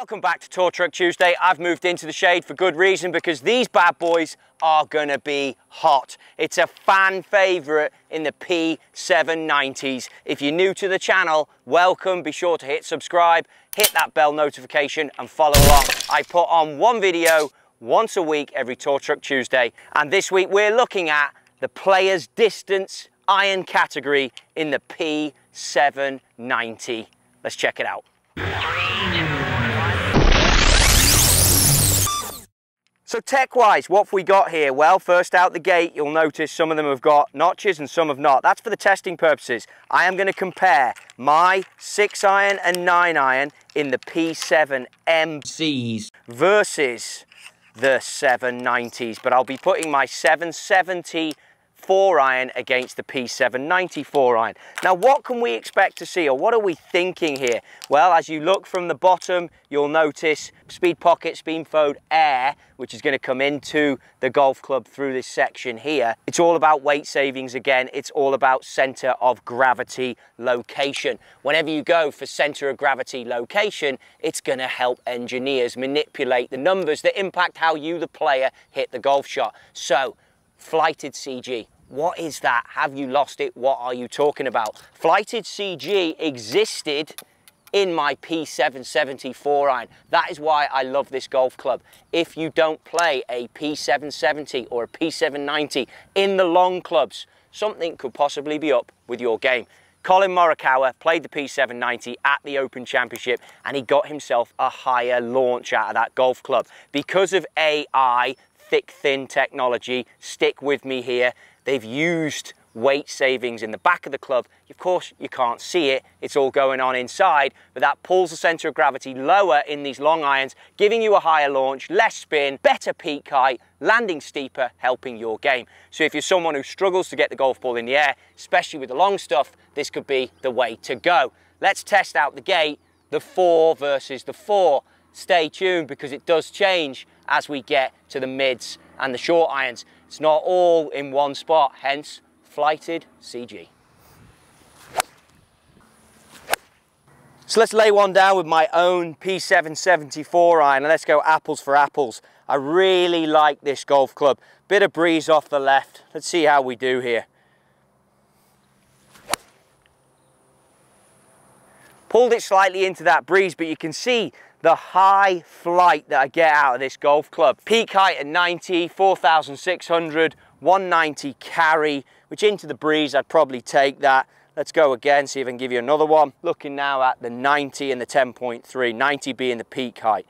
Welcome back to Tour Truck Tuesday. I've moved into the shade for good reason because these bad boys are gonna be hot. It's a fan favorite in the P790s. If you're new to the channel, welcome. Be sure to hit subscribe, hit that bell notification and follow along. I put on one video once a week every Tour Truck Tuesday. And this week we're looking at the players distance iron category in the P790. Let's check it out. 3, 2, 1. So tech-wise, what have we got here? Well, first out the gate, you'll notice some of them have got notches and some have not. That's for the testing purposes. I am going to compare my 6-iron and 9-iron in the P7MCs versus the 790s. But I'll be putting my 770 4-iron against the P790 4-iron. Now what can we expect to see, or what are we thinking here? Well, as you look from the bottom, you'll notice speed pocket, speed flowed air, which is going to come into the golf club through this section here. It's all about weight savings again. It's all about center of gravity location. Whenever you go for center of gravity location, it's going to help engineers manipulate the numbers that impact how you, the player, hit the golf shot. So flighted CG. What is that? Have you lost it? What are you talking about? Flighted CG existed in my P770 4-iron. That is why I love this golf club. If you don't play a P770 or a P790 in the long clubs, something could possibly be up with your game. Colin Morikawa played the P790 at the Open Championship and he got himself a higher launch out of that golf club. Because of AI, thick thin technology, stick with me here, they've used weight savings in the back of the club. Of course you can't see it, it's all going on inside, but that pulls the center of gravity lower in these long irons, giving you a higher launch, less spin, better peak height, landing steeper, helping your game. So if you're someone who struggles to get the golf ball in the air, especially with the long stuff, this could be the way to go. Let's test out the gate, the 4 versus the 4. Stay tuned because it does change as we get to the mids and the short irons. It's not all in one spot, hence flighted CG. So let's lay one down with my own P770 4-iron and let's go apples for apples. I really like this golf club. Bit of breeze off the left. Let's see how we do here. Pulled it slightly into that breeze, but you can see the high flight that I get out of this golf club. Peak height at 90, 4,600, 190 carry, which into the breeze, I'd probably take that. Let's go again, see if I can give you another one. Looking now at the 90 and the 10.3, 90 being the peak height.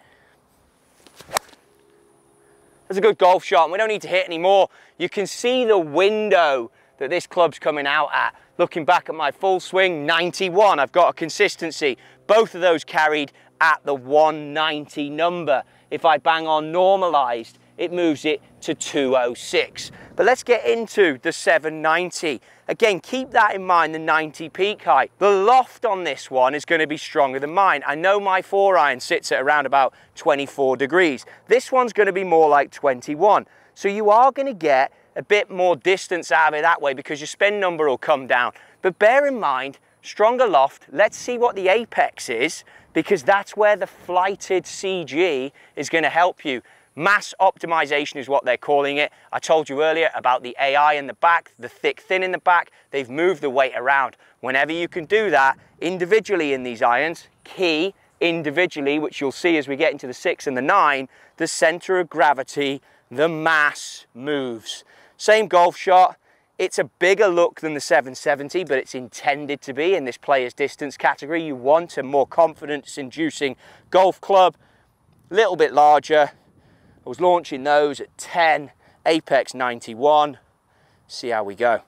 That's a good golf shot, and we don't need to hit any more. You can see the window that this club's coming out at. Looking back at my full swing, 91, I've got a consistency. Both of those carried at the 190 number. If I bang on normalized, it moves it to 206. But let's get into the 790. Again, keep that in mind, the 90 peak height. The loft on this one is going to be stronger than mine. I know my 4-iron sits at around about 24 degrees. This one's going to be more like 21. So you are going to get a bit more distance out of it that way because your spin number will come down. But bear in mind, stronger loft, let's see what the apex is, because that's where the flighted CG is going to help you. Mass optimization is what they're calling it. I told you earlier about the AI in the back, the thick thin in the back, they've moved the weight around. Whenever you can do that individually in these irons, key individually, which you'll see as we get into the 6 and the 9, the center of gravity, the mass moves. Same golf shot. It's a bigger look than the 770, but it's intended to be in this player's distance category. You want a more confidence-inducing golf club, a little bit larger. I was launching those at 10, apex 91. See how we go.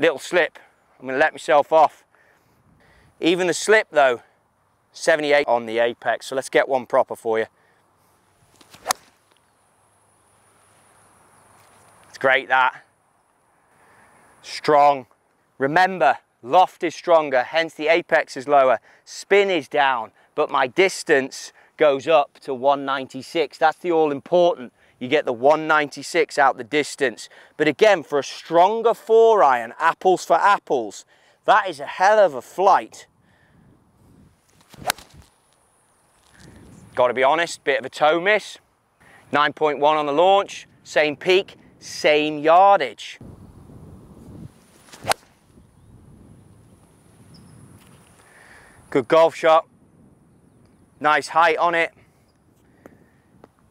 Little slip. I'm going to let myself off. Even the slip, though, 78 on the apex. So let's get one proper for you. Great, that strong. Remember, loft is stronger, hence the apex is lower, spin is down, but my distance goes up to 196. That's the all important. You get the 196 out the distance. But again, for a stronger 4-iron, apples for apples, that is a hell of a flight. Got to be honest, bit of a toe miss. 9.1 on the launch, same peak, same yardage. Good golf shot, nice height on it.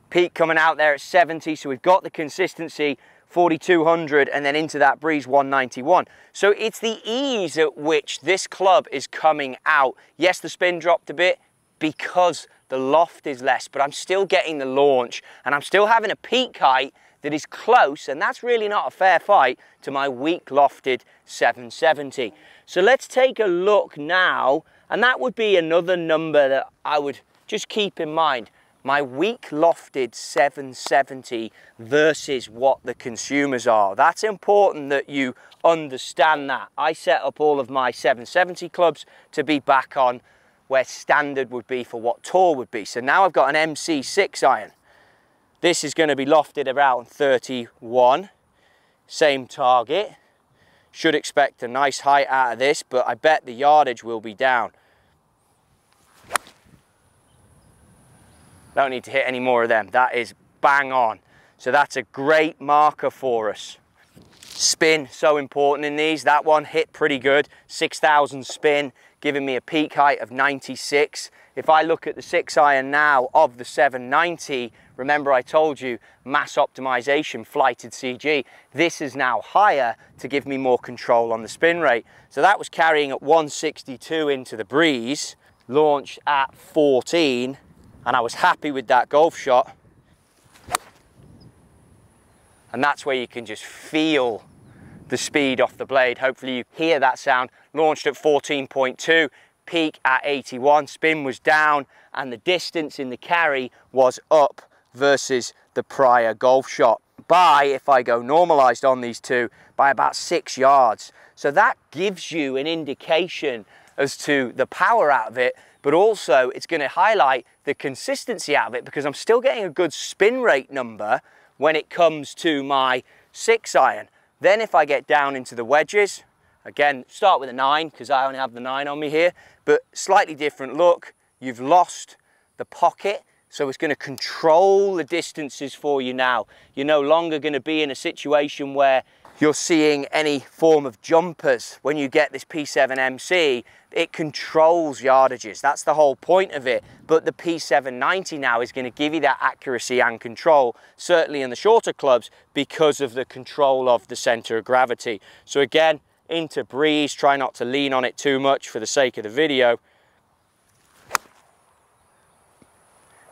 Peak coming out there at 70, so we've got the consistency, 4,200, and then into that breeze, 191. So it's the ease at which this club is coming out. Yes, the spin dropped a bit because the loft is less, but I'm still getting the launch, and I'm still having a peak height that is close, and that's really not a fair fight to my weak lofted 770. So let's take a look now, and that would be another number that I would just keep in mind. My weak lofted 770 versus what the consumers are. That's important that you understand that. I set up all of my 770 clubs to be back on where standard would be for what tour would be. So now I've got an MC6 iron. This is going to be lofted around 31. Same target. Should expect a nice height out of this, but I bet the yardage will be down. Don't need to hit any more of them. That is bang on. So that's a great marker for us. Spin, so important in these. That one hit pretty good. 6,000 spin, giving me a peak height of 96. If I look at the 6-iron now of the 790, remember I told you, mass optimization, flighted CG. This is now higher to give me more control on the spin rate. So that was carrying at 162 into the breeze, launched at 14. And I was happy with that golf shot. And that's where you can just feel the speed off the blade. Hopefully you hear that sound. Launched at 14.2, peak at 81, spin was down, and the distance in the carry was up versus the prior golf shot by, if I go normalized on these two, by about 6 yards. So that gives you an indication as to the power out of it, but also it's going to highlight the consistency out of it, because I'm still getting a good spin rate number when it comes to my 6-iron. Then if I get down into the wedges, again, start with a 9 because I only have the 9 on me here, but slightly different look. You've lost the pocket, so it's going to control the distances for you now. You're no longer going to be in a situation where you're seeing any form of jumpers. When you get this P7MC, it controls yardages. That's the whole point of it. But the P790 now is going to give you that accuracy and control, certainly in the shorter clubs, because of the control of the center of gravity. So again, into breeze, try not to lean on it too much for the sake of the video.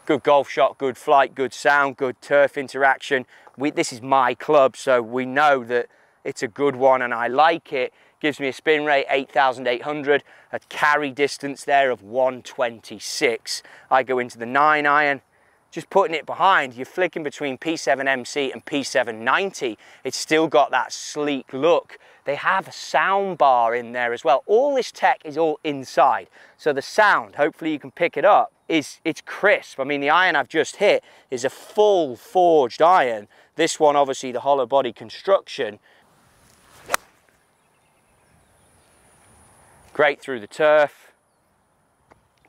Good golf shot, good flight, good sound, good turf interaction. This is my club, so we know that it's a good one and I like it. Gives me a spin rate 8,800, a carry distance there of 126. I go into the 9-iron, just putting it behind. You're flicking between P7MC and P790. It's still got that sleek look. They have a sound bar in there as well. All this tech is all inside. So the sound, hopefully you can pick it up, it's crisp. I mean, the iron I've just hit is a full forged iron. This one, obviously, the hollow body construction. Great through the turf,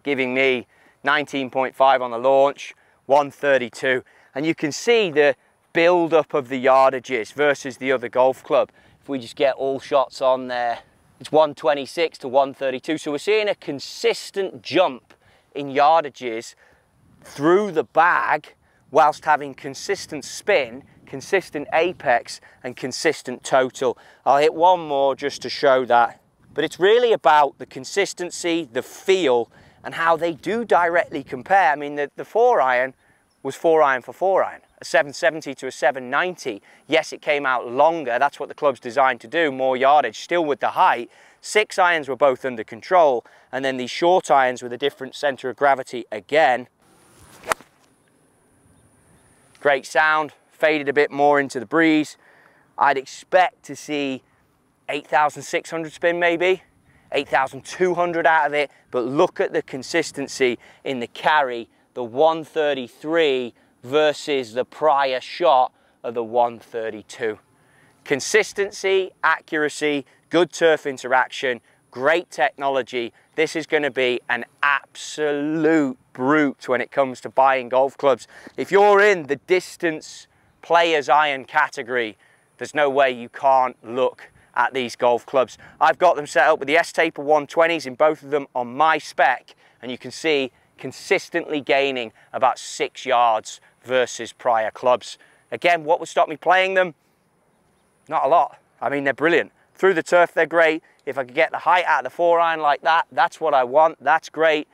giving me 19.5 on the launch, 132. And you can see the build-up of the yardages versus the other golf club. If we just get all shots on there, it's 126 to 132. So we're seeing a consistent jump in yardages through the bag whilst having consistent spin, consistent apex, and consistent total. I'll hit one more just to show that. But it's really about the consistency, the feel, and how they do directly compare. I mean, the 4-iron was 4-iron for 4-iron. A 770 to a 790. Yes, it came out longer. That's what the club's designed to do, more yardage, still with the height. 6-irons were both under control, and then these short irons with a different center of gravity again. Great sound, faded a bit more into the breeze. I'd expect to see 8,600 spin maybe, 8,200 out of it, but look at the consistency in the carry, the 133 versus the prior shot of the 132. Consistency, accuracy, good turf interaction, Great technology. This is going to be an absolute brute when it comes to buying golf clubs. If you're in the distance players iron category, there's no way you can't look at these golf clubs. I've got them set up with the S taper 120s in both of them on my spec, and you can see consistently gaining about 6 yards versus prior clubs. Again, what would stop me playing them? Not a lot. I mean, they're brilliant. Through the turf, they're great. If I could get the height out of the 4-iron like that, that's what I want. That's great.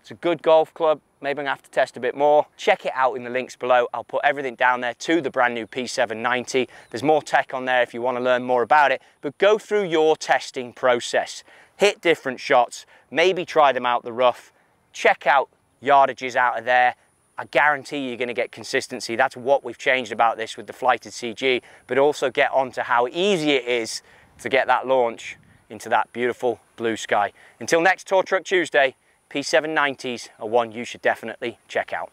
It's a good golf club. Maybe I'm gonna have to test a bit more. Check it out in the links below. I'll put everything down there to the brand new P790. There's more tech on there if you want to learn more about it, but go through your testing process. Hit different shots, maybe try them out the rough, check out yardages out of there. I guarantee you're gonna get consistency. That's what we've changed about this with the flighted CG, but also get onto how easy it is to get that launch into that beautiful blue sky. Until next Tour Truck Tuesday, P790s are one you should definitely check out.